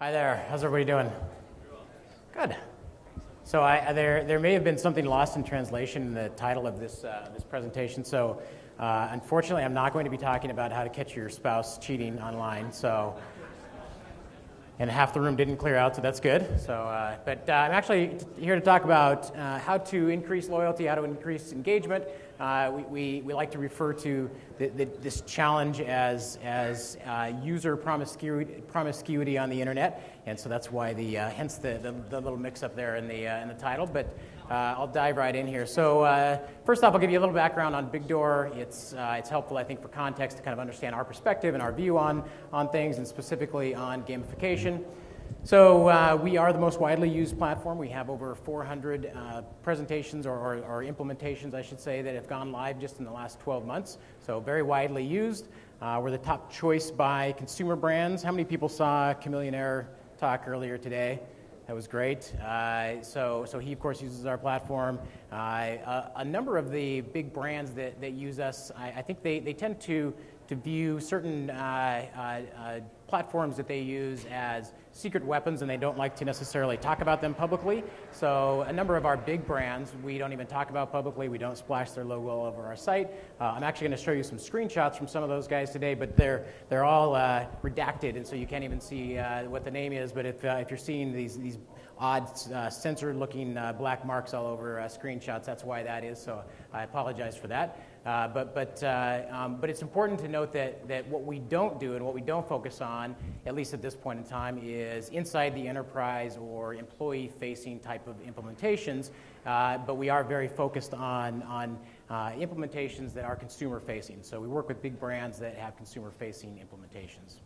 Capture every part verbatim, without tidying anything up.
Hi there. How's everybody doing? Good. So I, there, there may have been something lost in translation in the title of this uh, this presentation. So uh, unfortunately, I'm not going to be talking about how to catch your spouse cheating online. So, and half the room didn't clear out, so that's good. So, uh, but uh, I'm actually here to talk about uh, how to increase loyalty, how to increase engagement. Uh, we, we we like to refer to the, the, this challenge as as uh, user promiscuity promiscuity on the internet, and so that's why the uh, hence the, the the little mix up there in the uh, in the title. But uh, I'll dive right in here. So uh, first off, I'll give you a little background on BigDoor. It's uh, it's helpful, I think, for context to kind of understand our perspective and our view on on things, and specifically on gamification. So uh, we are the most widely used platform. We have over four hundred uh, presentations or, or, or implementations, I should say, that have gone live just in the last twelve months. So very widely used. Uh, we're the top choice by consumer brands. How many people saw Chamillionaire talk earlier today? That was great. Uh, so, so he, of course, uses our platform. Uh, a, a number of the big brands that, that use us, I, I think they, they tend to, to view certain uh, uh, uh, platforms that they use as secret weapons, and they don't like to necessarily talk about them publicly. So a number of our big brands we don't even talk about publicly. We don't splash their logo all over our site. Uh, I'm actually going to show you some screenshots from some of those guys today, but they're, they're all uh, redacted, and so you can't even see uh, what the name is. But if, uh, if you're seeing these, these odd uh, censored-looking uh, black marks all over uh, screenshots, that's why that is, so I apologize for that. Uh, but, but, uh, um, but it's important to note that, that what we don't do and what we don't focus on, at least at this point in time, is inside the enterprise or employee-facing type of implementations. Uh, but we are very focused on, on uh, implementations that are consumer-facing. So we work with big brands that have consumer-facing implementations.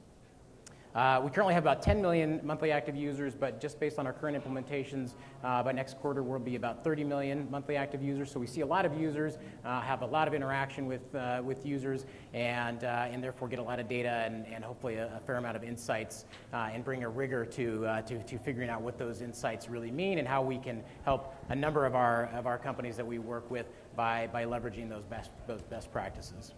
Uh, we currently have about ten million monthly active users, but just based on our current implementations, uh, by next quarter we'll be about thirty million monthly active users. So we see a lot of users, uh, have a lot of interaction with uh, with users, and uh, and therefore get a lot of data and, and hopefully a, a fair amount of insights, uh, and bring a rigor to, uh, to to figuring out what those insights really mean and how we can help a number of our of our companies that we work with by by leveraging those best those best practices.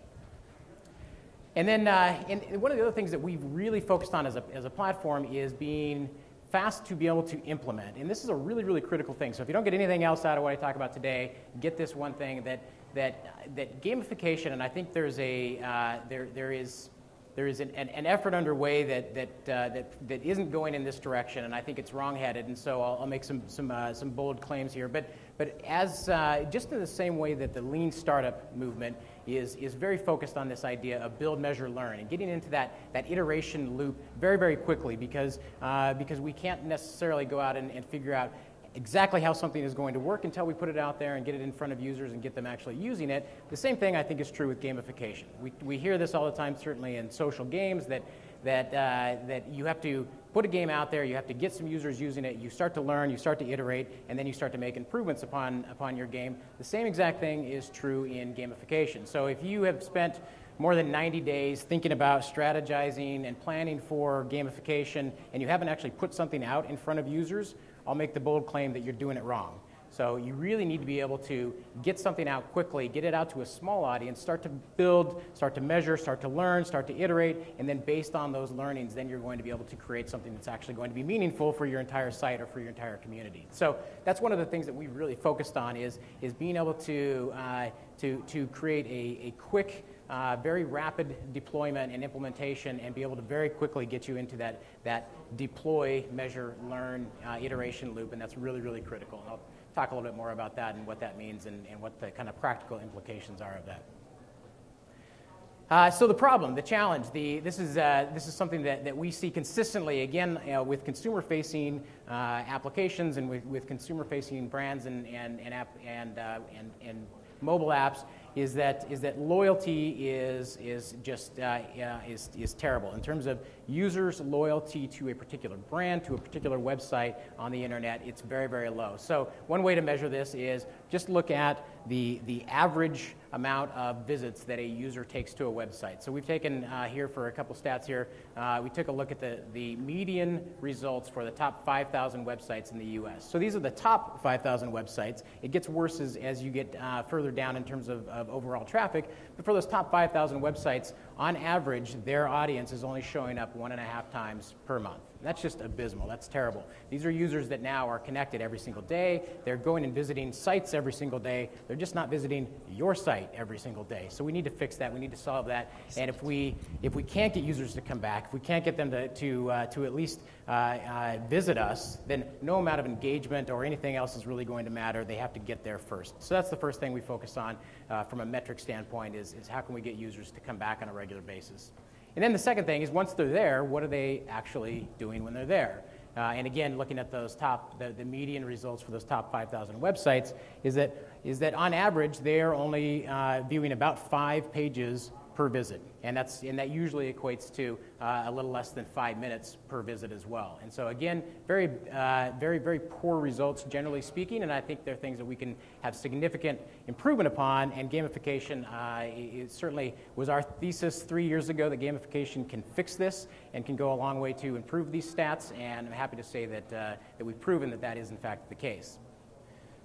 And then uh, and one of the other things that we've really focused on as a, as a platform is being fast to be able to implement. And this is a really, really critical thing. So if you don't get anything else out of what I talk about today, get this one thing, that, that, that gamification, and I think there's a, uh, there, there is, there is an, an, an effort underway that, that, uh, that, that isn't going in this direction, and I think it's wrong-headed, and so I'll, I'll make some, some, uh, some bold claims here. But, but as, uh, just in the same way that the lean startup movement is, is very focused on this idea of build, measure, learn, and getting into that, that iteration loop very, very quickly, because, uh, because we can't necessarily go out and, and figure out exactly how something is going to work until we put it out there and get it in front of users and get them actually using it. The same thing I think is true with gamification. We, we hear this all the time, certainly in social games, that, that, uh, that you have to put a game out there, you have to get some users using it, you start to learn, you start to iterate, and then you start to make improvements upon, upon your game. The same exact thing is true in gamification. So if you have spent more than ninety days thinking about strategizing and planning for gamification, and you haven't actually put something out in front of users, I'll make the bold claim that you're doing it wrong. So you really need to be able to get something out quickly, get it out to a small audience, start to build, start to measure, start to learn, start to iterate, and then based on those learnings, then you're going to be able to create something that's actually going to be meaningful for your entire site or for your entire community. So that's one of the things that we've really focused on is, is being able to, uh, to, to create a, a quick, Uh, very rapid deployment and implementation, and be able to very quickly get you into that, that deploy, measure, learn, uh, iteration loop, and that's really, really critical. And I'll talk a little bit more about that and what that means and, and what the kind of practical implications are of that. Uh, so the problem, the challenge, the, this, is, uh, this is something that, that we see consistently, again, you know, with consumer-facing uh, applications and with, with consumer-facing brands and, and, and, app, and, uh, and, and mobile apps, is that is that loyalty is is just uh, uh, is is terrible in terms of users' loyalty to a particular brand, to a particular website on the internet. It's very, very low. So one way to measure this is just look at the the average amount of visits that a user takes to a website. So we've taken uh, here for a couple stats here. Uh, we took a look at the the median results for the top five thousand websites in the U S So these are the top five thousand websites. It gets worse as as you get uh, further down in terms of, of overall traffic, but for those top five thousand websites, on average, their audience is only showing up one and a half times per month. That's just abysmal. That's terrible. These are users that now are connected every single day. They're going and visiting sites every single day. They're just not visiting your site every single day. So we need to fix that. We need to solve that. And if we, if we can't get users to come back, if we can't get them to, to, uh, to at least uh, uh, visit us, then no amount of engagement or anything else is really going to matter. They have to get there first. So that's the first thing we focus on uh, from a metric standpoint is, is how can we get users to come back on a regular basis. And then the second thing is once they're there, what are they actually doing when they're there? Uh, and again, looking at those top, the, the median results for those top five thousand websites is that, is that on average, they're only uh, viewing about five pages per visit. And, that's, and that usually equates to uh, a little less than five minutes per visit as well. And so again, very, uh, very, very poor results generally speaking, and I think they're things that we can have significant improvement upon, and gamification uh, it certainly was our thesis three years ago that gamification can fix this and can go a long way to improve these stats, and I'm happy to say that, uh, that we've proven that that is in fact the case.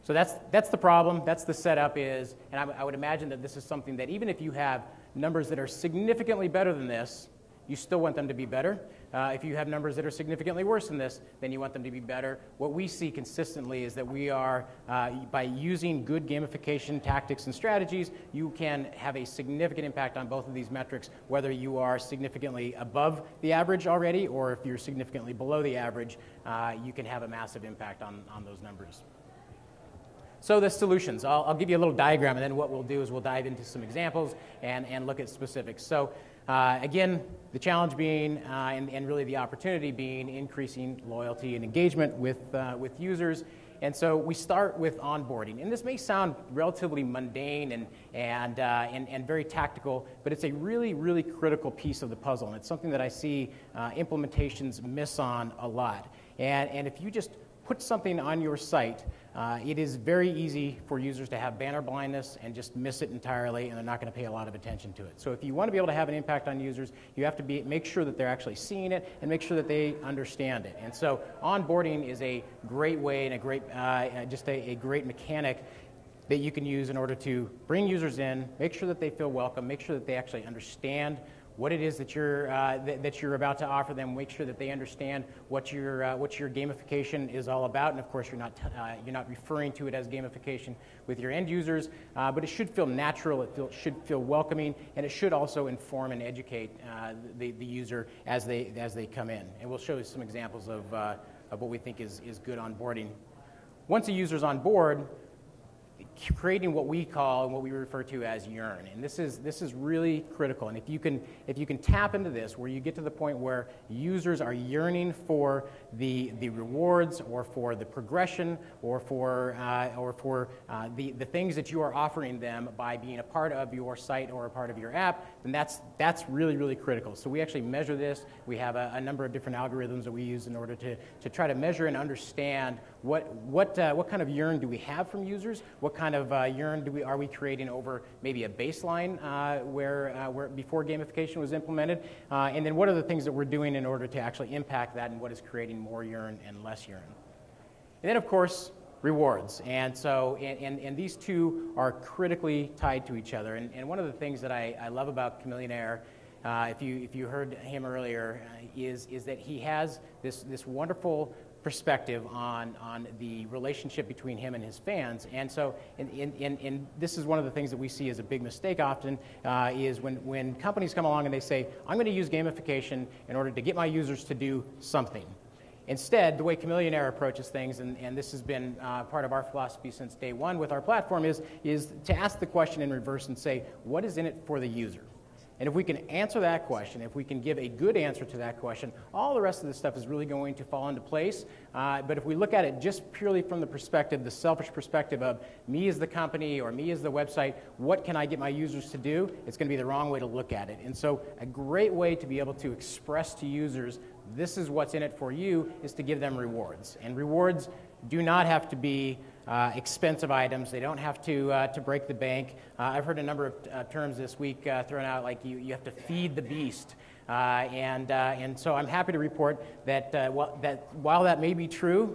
So that's, that's the problem, that's the setup is, and I, I would imagine that this is something that even if you have numbers that are significantly better than this, you still want them to be better. Uh, if you have numbers that are significantly worse than this, then you want them to be better. What we see consistently is that we are, uh, by using good gamification tactics and strategies, you can have a significant impact on both of these metrics, whether you are significantly above the average already, or if you're significantly below the average, uh, you can have a massive impact on, on those numbers. So the solutions, I'll, I'll give you a little diagram, and then what we'll do is we'll dive into some examples and, and look at specifics. So uh, again, the challenge being, uh, and, and really the opportunity being, increasing loyalty and engagement with, uh, with users. And so we start with onboarding. And this may sound relatively mundane and, and, uh, and, and very tactical, but it's a really, really critical piece of the puzzle. And it's something that I see uh, implementations miss on a lot. And, and if you just put something on your site, uh, it is very easy for users to have banner blindness and just miss it entirely, and they're not going to pay a lot of attention to it. So if you want to be able to have an impact on users, you have to be, make sure that they're actually seeing it and make sure that they understand it. And so onboarding is a great way and a great, uh, just a, a great mechanic that you can use in order to bring users in, make sure that they feel welcome, make sure that they actually understand what it is that you're, uh, th that you're about to offer them, make sure that they understand what your, uh, what your gamification is all about, and of course you're not, t uh, you're not referring to it as gamification with your end users, uh, but it should feel natural, it feel, should feel welcoming, and it should also inform and educate uh, the, the user as they, as they come in. And we'll show you some examples of, uh, of what we think is, is good onboarding. Once a user's on board, creating what we call and what we refer to as yearn, and this is this is really critical. And if you can if you can tap into this, where you get to the point where users are yearning for the the rewards, or for the progression, or for uh, or for uh, the the things that you are offering them by being a part of your site or a part of your app, then that's that's really really critical. So we actually measure this. We have a, a number of different algorithms that we use in order to to try to measure and understand what what uh, what kind of yearn do we have from users, what kind of uh, yearn do we, are we creating over maybe a baseline uh, where, uh, where before gamification was implemented, uh, and then what are the things that we're doing in order to actually impact that, and what is creating more yearn and less yearn. And then of course rewards, and so and, and, and these two are critically tied to each other, and, and one of the things that I, I love about Chamillionaire, uh, if, you, if you heard him earlier, uh, is, is that he has this, this wonderful perspective on, on the relationship between him and his fans. And so and, and, and this is one of the things that we see as a big mistake often, uh, is when, when companies come along and they say, I'm going to use gamification in order to get my users to do something. Instead, the way Chamillionaire approaches things, and, and this has been uh, part of our philosophy since day one with our platform, is, is to ask the question in reverse and say, what is in it for the user? And if we can answer that question, if we can give a good answer to that question, all the rest of this stuff is really going to fall into place. Uh, but if we look at it just purely from the perspective, the selfish perspective of me as the company or me as the website, what can I get my users to do? It's going to be the wrong way to look at it. And so a great way to be able to express to users, this is what's in it for you, is to give them rewards. And rewards do not have to be Uh, expensive items. They don't have to uh, to break the bank. Uh, I've heard a number of uh, terms this week uh, thrown out, like you you have to feed the beast, uh, and uh, and so I'm happy to report that uh, well, that while that may be true,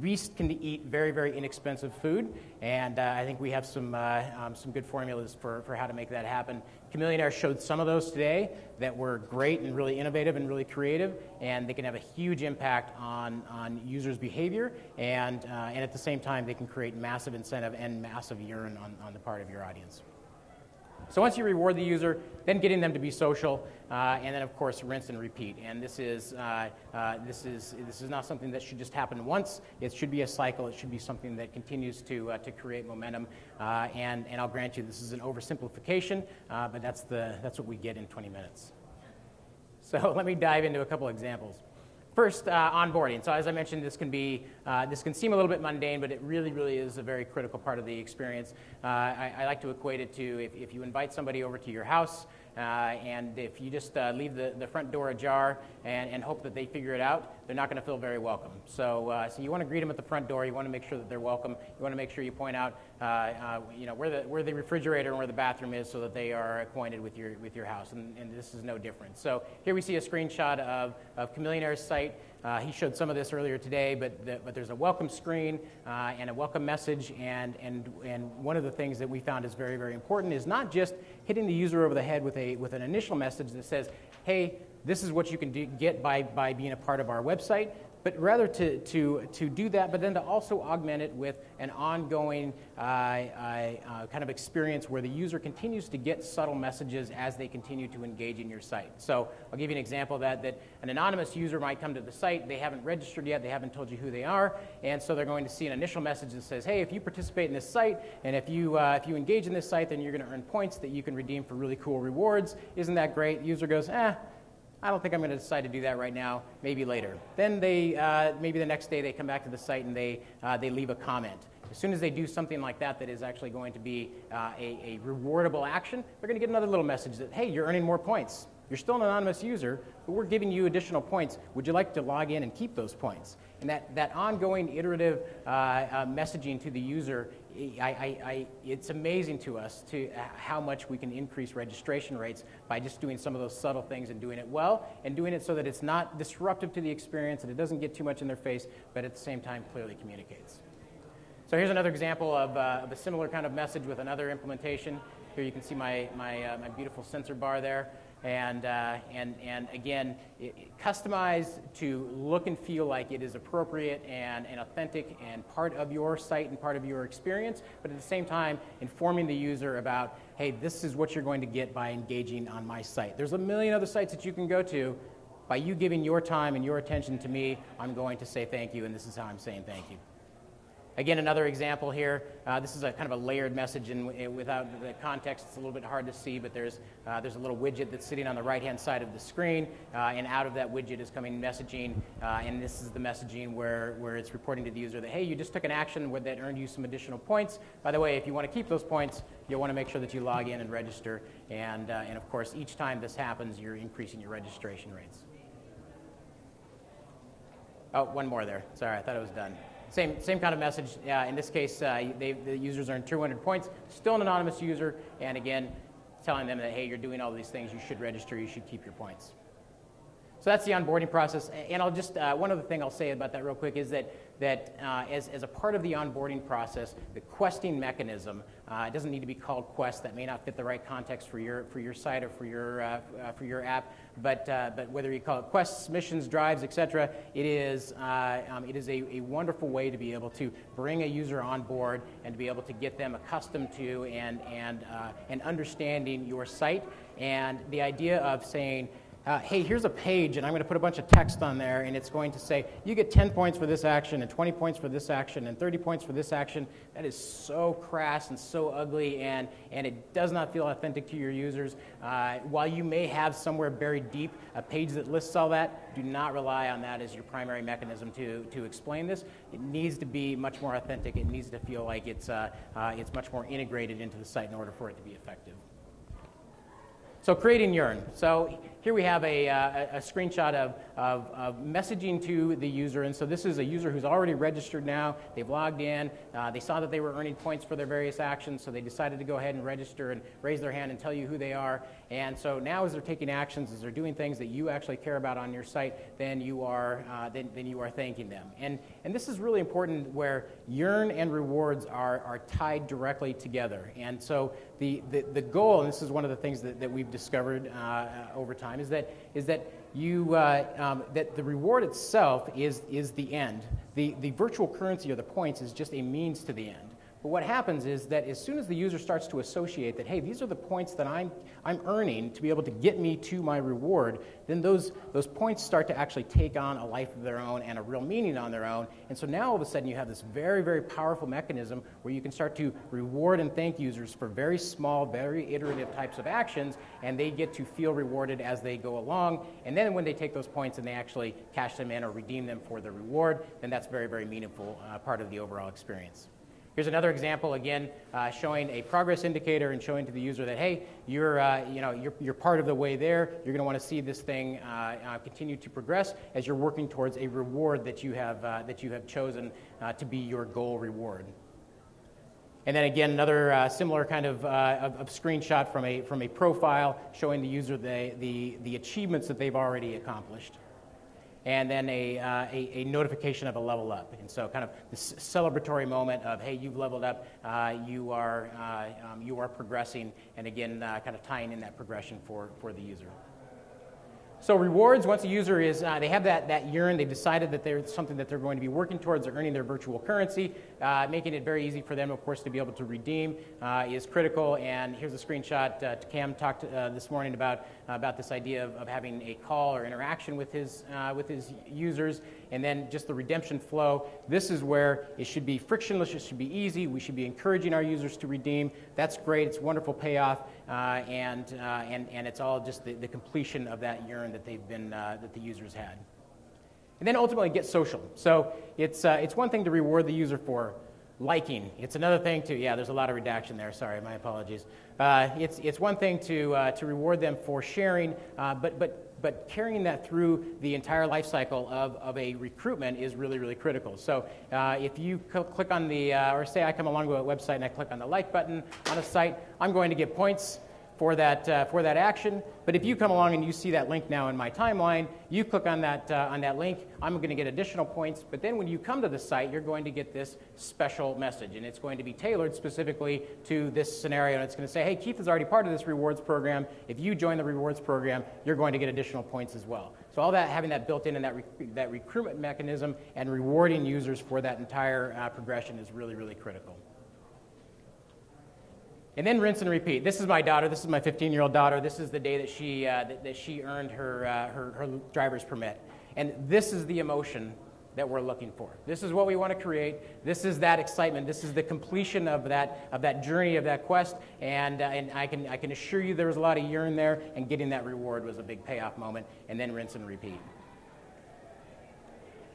we can eat very, very inexpensive food, and uh, I think we have some uh, um, some good formulas for, for how to make that happen. Chamillionaire showed some of those today that were great and really innovative and really creative, and they can have a huge impact on, on users' behavior, and, uh, and at the same time, they can create massive incentive and massive yearn on, on the part of your audience. So once you reward the user, then getting them to be social, uh, and then of course rinse and repeat. And this is uh, uh, this is this is not something that should just happen once. It should be a cycle. It should be something that continues to uh, to create momentum. Uh, and and I'll grant you this is an oversimplification, uh, but that's the that's what we get in twenty minutes. So let me dive into a couple examples. First, uh, onboarding. So as I mentioned, this can be, uh, this can seem a little bit mundane, but it really, really is a very critical part of the experience. Uh, I, I like to equate it to if, if you invite somebody over to your house, uh, and if you just uh, leave the, the front door ajar and, and hope that they figure it out, they're not going to feel very welcome. So, uh, so you want to greet them at the front door. You want to make sure that they're welcome. You want to make sure you point out, uh, uh, you know, where the where the refrigerator and where the bathroom is, so that they are acquainted with your with your house. And, and this is no different. So here we see a screenshot of of Chamillionaire's site. Uh, he showed some of this earlier today, but the, but there's a welcome screen uh, and a welcome message. And and and one of the things that we found is very, very important is not just hitting the user over the head with a with an initial message that says, hey, this is what you can do, get by, by being a part of our website, but rather to, to, to do that, but then to also augment it with an ongoing uh, uh, kind of experience where the user continues to get subtle messages as they continue to engage in your site. So I'll give you an example of that, that an anonymous user might come to the site, they haven't registered yet, they haven't told you who they are, and so they're going to see an initial message that says, hey, if you participate in this site, and if you, uh, if you engage in this site, then you're gonna earn points that you can redeem for really cool rewards. Isn't that great? The user goes, eh, I don't think I'm going to decide to do that right now, maybe later. Then they, uh, maybe the next day they come back to the site and they, uh, they leave a comment. As soon as they do something like that that is actually going to be uh, a, a rewardable action, they're going to get another little message that, hey, you're earning more points. You're still an anonymous user, but we're giving you additional points. Would you like to log in and keep those points? And that, that ongoing iterative uh, uh, messaging to the user, I, I, I, it's amazing to us to how much we can increase registration rates by just doing some of those subtle things and doing it well and doing it so that it's not disruptive to the experience and it doesn't get too much in their face, but at the same time clearly communicates. So here's another example of, uh, of a similar kind of message with another implementation. Here you can see my, my, uh, my beautiful sensor bar there. And, uh, and, and again, it, it customized to look and feel like it is appropriate and, and authentic and part of your site and part of your experience, but at the same time, informing the user about, hey, this is what you're going to get by engaging on my site. There's a million other sites that you can go to. By you giving your time and your attention to me, I'm going to say thank you, and this is how I'm saying thank you. Again, another example here. Uh, this is a kind of a layered message, and without the context, it's a little bit hard to see, but there's, uh, there's a little widget that's sitting on the right-hand side of the screen, uh, and out of that widget is coming messaging, uh, and this is the messaging where, where it's reporting to the user that, hey, you just took an action that earned you some additional points. By the way, if you want to keep those points, you'll want to make sure that you log in and register, and, uh, and of course, each time this happens, you're increasing your registration rates. Oh, one more there. Sorry, I thought it was done. Same, same kind of message. Uh, in this case, uh, they, the users earned two hundred points, still an anonymous user, and again, telling them that, hey, you're doing all these things, you should register, you should keep your points. So that's the onboarding process, and I'll just, uh, one other thing I'll say about that real quick is that, that uh, as, as a part of the onboarding process, the questing mechanism, uh, it doesn't need to be called Quest, that may not fit the right context for your, for your site or for your, uh, for your app, but, uh, but whether you call it quests, missions, drives, et cetera, it is, uh, um, it is a, a wonderful way to be able to bring a user on board and to be able to get them accustomed to and, and, uh, and understanding your site, and the idea of saying, Uh, hey, here's a page, and I'm going to put a bunch of text on there, and it's going to say, you get ten points for this action, and twenty points for this action, and thirty points for this action. That is so crass and so ugly, and, and it does not feel authentic to your users. Uh, while you may have somewhere buried deep a page that lists all that, do not rely on that as your primary mechanism to, to explain this. It needs to be much more authentic. It needs to feel like it's, uh, uh, it's much more integrated into the site in order for it to be effective. So creating yarn. So here we have a, uh, a screenshot of, of, of messaging to the user. And so this is a user who's already registered now. They've logged in. Uh, they saw that they were earning points for their various actions, so they decided to go ahead and register and raise their hand and tell you who they are. And so now as they're taking actions, as they're doing things that you actually care about on your site, then you are, uh, then, then you are thanking them. And, and this is really important where yearn and rewards are, are tied directly together. And so the, the, the goal, and this is one of the things that, that we've discovered uh, over time, Is that is that you uh, um, that the reward itself is is the end. The the virtual currency or the points is just a means to the end. But what happens is that as soon as the user starts to associate that, hey, these are the points that I'm I'm earning to be able to get me to my reward, then those those points start to actually take on a life of their own and a real meaning on their own. And so now all of a sudden you have this very, very powerful mechanism where you can start to reward and thank users for very small, very iterative types of actions, and they get to feel rewarded as they go along. And then when they take those points and they actually cash them in or redeem them for the reward, then that's very, very meaningful uh, part of the overall experience. Here's another example, again, uh, showing a progress indicator and showing to the user that, hey, you're, uh, you know, you're, you're part of the way there. You're going to want to see this thing uh, uh, continue to progress as you're working towards a reward that you have, uh, that you have chosen uh, to be your goal reward. And then again, another uh, similar kind of, uh, of, of screenshot from a, from a profile showing the user the, the, the achievements that they've already accomplished. And then a, uh, a, a notification of a level up. And so kind of this celebratory moment of, hey, you've leveled up, uh, you, are, uh, um, you are progressing, and again, uh, kind of tying in that progression for, for the user. So rewards, once a user is, uh, they have that, that yearn, they've decided that they're something that they're going to be working towards, they're earning their virtual currency, uh, making it very easy for them, of course, to be able to redeem uh, is critical. And here's a screenshot. Uh, Cam talked uh, this morning about, uh, about this idea of, of having a call or interaction with his, uh, with his users, and then just the redemption flow. This is where it should be frictionless, it should be easy, we should be encouraging our users to redeem. That's great, it's a wonderful payoff, uh, and, uh, and, and it's all just the, the completion of that yearn that they've been uh, that the users had, and then ultimately get social. So it's uh, it's one thing to reward the user for liking. It's another thing to yeah. There's a lot of redaction there. Sorry, my apologies. Uh, it's it's one thing to uh, to reward them for sharing, uh, but but. But carrying that through the entire life cycle of, of a recruitment is really, really critical. So uh, if you cl click on the, uh, or say I come along to a website and I click on the like button on a site, I'm going to get points for that, uh, for that action. But if you come along and you see that link now in my timeline, you click on that, uh, on that link, I'm going to get additional points. But then when you come to the site, you're going to get this special message. And it's going to be tailored specifically to this scenario. And it's going to say, hey, Keith is already part of this rewards program. If you join the rewards program, you're going to get additional points as well. So all that, having that built in and that, rec that recruitment mechanism and rewarding users for that entire uh, progression is really, really critical. And then rinse and repeat. This is my daughter. This is my fifteen-year-old daughter. This is the day that she, uh, that, that she earned her, uh, her, her driver's permit. And this is the emotion that we're looking for. This is what we want to create. This is that excitement. This is the completion of that, of that journey, of that quest. And, uh, and I, can, I can assure you there was a lot of yearn there, and getting that reward was a big payoff moment. And then rinse and repeat.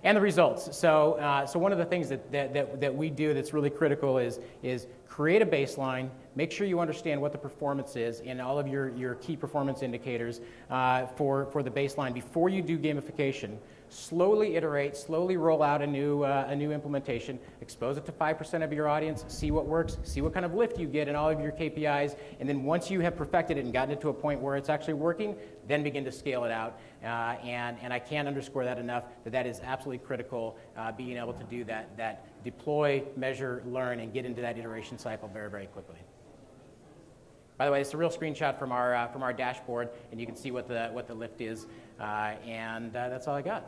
And the results. So, uh, so one of the things that, that, that, that we do that's really critical is, is create a baseline, make sure you understand what the performance is in all of your, your key performance indicators uh, for, for the baseline before you do gamification. Slowly iterate, slowly roll out a new, uh, a new implementation, expose it to five percent of your audience, see what works, see what kind of lift you get in all of your K P Is, and then once you have perfected it and gotten it to a point where it's actually working, then begin to scale it out. Uh, and, and I can't underscore that enough, that that is absolutely critical, uh, being able to do that, that deploy, measure, learn, and get into that iteration cycle very, very quickly. By the way, it's a real screenshot from our, uh, from our dashboard, and you can see what the, what the lift is. Uh, and uh, that's all I got.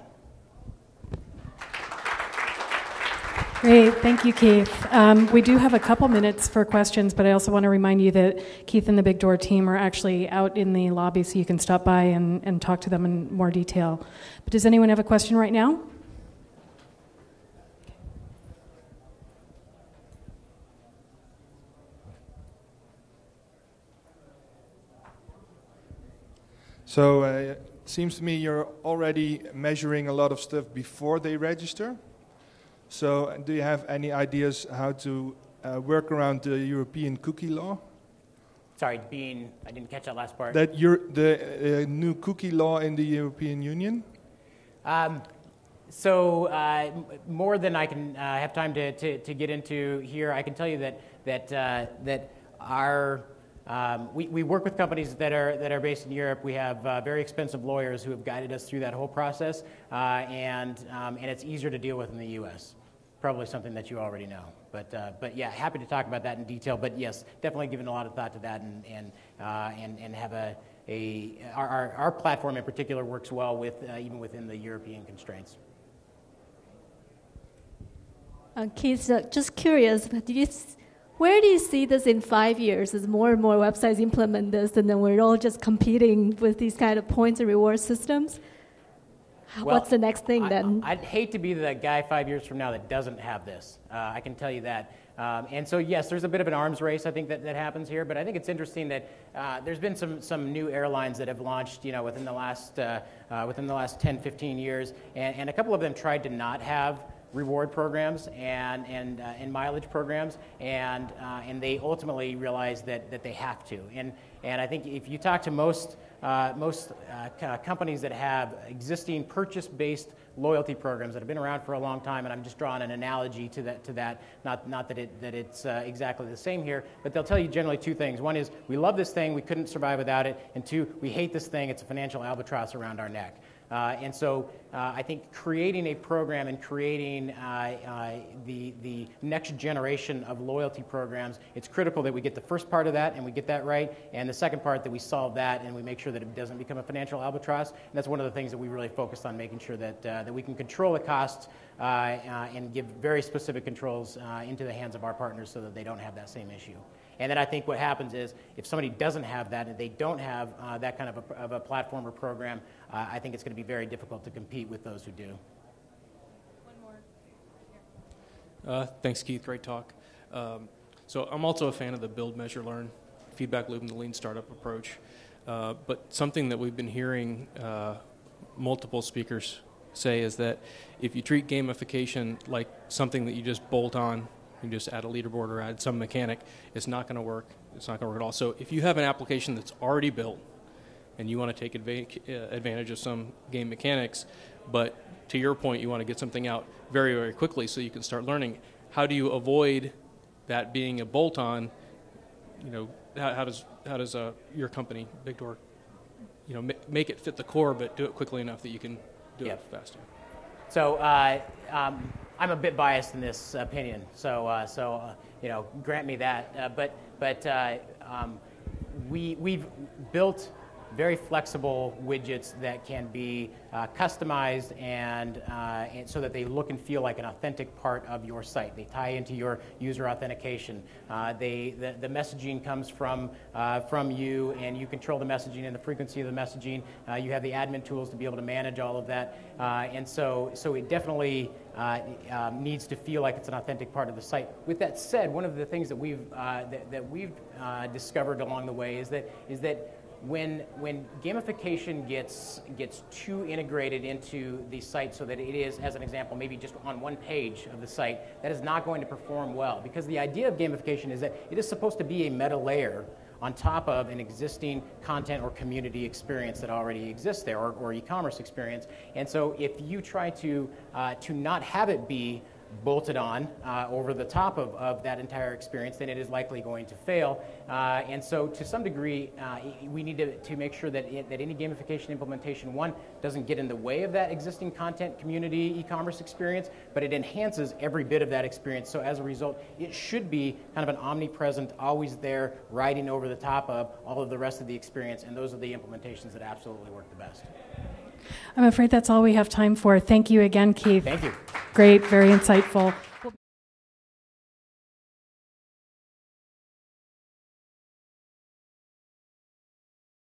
Great, thank you, Keith. Um, we do have a couple minutes for questions, but I also want to remind you that Keith and the Big Door team are actually out in the lobby, so you can stop by and, and talk to them in more detail. But does anyone have a question right now? So uh, it seems to me you're already measuring a lot of stuff before they register. So do you have any ideas how to uh, work around the European cookie law? Sorry, being, I didn't catch that last part. That you're the uh, new cookie law in the European Union? Um, so uh, more than I can uh, have time to, to, to get into here, I can tell you that, that, uh, that our, um, we, we work with companies that are, that are based in Europe. We have uh, very expensive lawyers who have guided us through that whole process, uh, and, um, and it's easier to deal with in the U S. Probably something that you already know, but uh, but yeah, happy to talk about that in detail. But yes, definitely given a lot of thought to that, and and uh, and and have a a our, our our platform in particular works well with uh, even within the European constraints. Uh, Keith, uh, just curious, but do you where do you see this in five years? As more and more websites implement this, and then we're all just competing with these kind of points and reward systems. Well, what's the next thing then? I, I'd hate to be the guy five years from now that doesn't have this. Uh, I can tell you that. Um, and so yes, there's a bit of an arms race I think that, that happens here, but I think it's interesting that uh, there's been some some new airlines that have launched, you know, within the last uh, uh, within the last ten, fifteen years, and, and a couple of them tried to not have reward programs and and uh, and mileage programs, and uh, and they ultimately realized that that they have to. And and I think if you talk to most uh, most uh, companies that have existing purchase-based loyalty programs that have been around for a long time, and I'm just drawing an analogy to that to that, not not that it that it's uh, exactly the same here, but they'll tell you generally two things. One is we love this thing, we couldn't survive without it, and two, we hate this thing, it's a financial albatross around our neck. Uh, and so uh, I think creating a program and creating uh, uh, the, the next generation of loyalty programs, it's critical that we get the first part of that and we get that right, and the second part that we solve that and we make sure that it doesn't become a financial albatross. And that's one of the things that we really focused on, making sure that, uh, that we can control the costs uh, uh, and give very specific controls uh, into the hands of our partners so that they don't have that same issue. And then I think what happens is if somebody doesn't have that and they don't have uh, that kind of a, of a platform or program, uh, I think it's going to be very difficult to compete with those who do. One more. Uh, thanks, Keith. Great talk. Um, so I'm also a fan of the build, measure, learn, feedback loop, and the lean startup approach. Uh, but something that we've been hearing uh, multiple speakers say is that if you treat gamification like something that you just bolt on, you just add a leaderboard or add some mechanic, it's not going to work. It's not going to work at all. So if you have an application that's already built and you want to take adva- advantage of some game mechanics, but to your point, you want to get something out very, very quickly so you can start learning, how do you avoid that being a bolt-on? You know, how, how does, how does uh, your company, BigDoor, you know, ma make it fit the core, but do it quickly enough that you can do yep. it faster? So uh, um, I'm a bit biased in this opinion, so uh, so uh, you know, grant me that. Uh, but but uh, um, we we've built very flexible widgets that can be uh, customized and, uh, and so that they look and feel like an authentic part of your site. They tie into your user authentication. Uh, they the, the messaging comes from uh, from you, and you control the messaging and the frequency of the messaging. Uh, you have the admin tools to be able to manage all of that, uh, and so so it definitely uh, um, needs to feel like it's an authentic part of the site. With that said, one of the things that we've uh, that, that we've uh, discovered along the way is that is that. When, when gamification gets, gets too integrated into the site so that it is, as an example, maybe just on one page of the site, that is not going to perform well. Because the idea of gamification is that it is supposed to be a meta layer on top of an existing content or community experience that already exists there, or, or e-commerce experience. And so if you try to, uh, to not have it be bolted on uh, over the top of, of that entire experience, then it is likely going to fail. Uh, and so to some degree, uh, we need to, to make sure that, it, that any gamification implementation, one, doesn't get in the way of that existing content, community, e-commerce experience, but it enhances every bit of that experience. So as a result, it should be kind of an omnipresent, always there, riding over the top of all of the rest of the experience, and those are the implementations that absolutely work the best. I'm afraid that's all we have time for. Thank you again, Keith. Thank you. Great, very insightful.